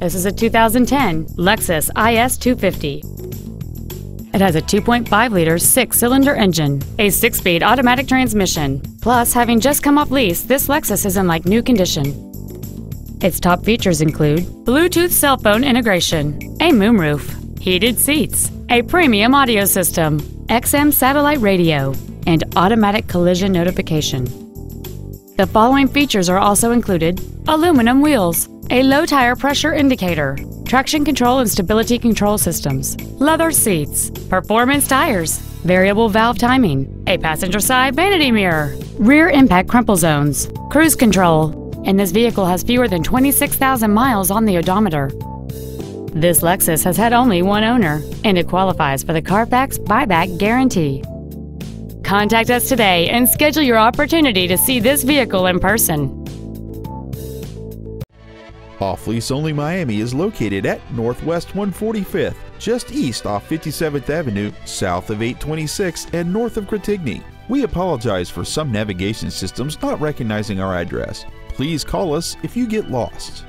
This is a 2010 Lexus IS250. It has a 2.5-liter six-cylinder engine, a six-speed automatic transmission. Plus, having just come off lease, this Lexus is in like-new condition. Its top features include Bluetooth cell phone integration, a moonroof, heated seats, a premium audio system, XM satellite radio, and automatic collision notification. The following features are also included: aluminum wheels, a low tire pressure indicator, traction control and stability control systems, leather seats, performance tires, variable valve timing, a passenger side vanity mirror, rear impact crumple zones, cruise control, and this vehicle has fewer than 26,000 miles on the odometer. This Lexus has had only one owner, and it qualifies for the Carfax buyback guarantee. Contact us today and schedule your opportunity to see this vehicle in person. Off-Lease Only Miami is located at Northwest 145th, just east off 57th Avenue, south of 826, and north of Critigny. We apologize for some navigation systems not recognizing our address. Please call us if you get lost.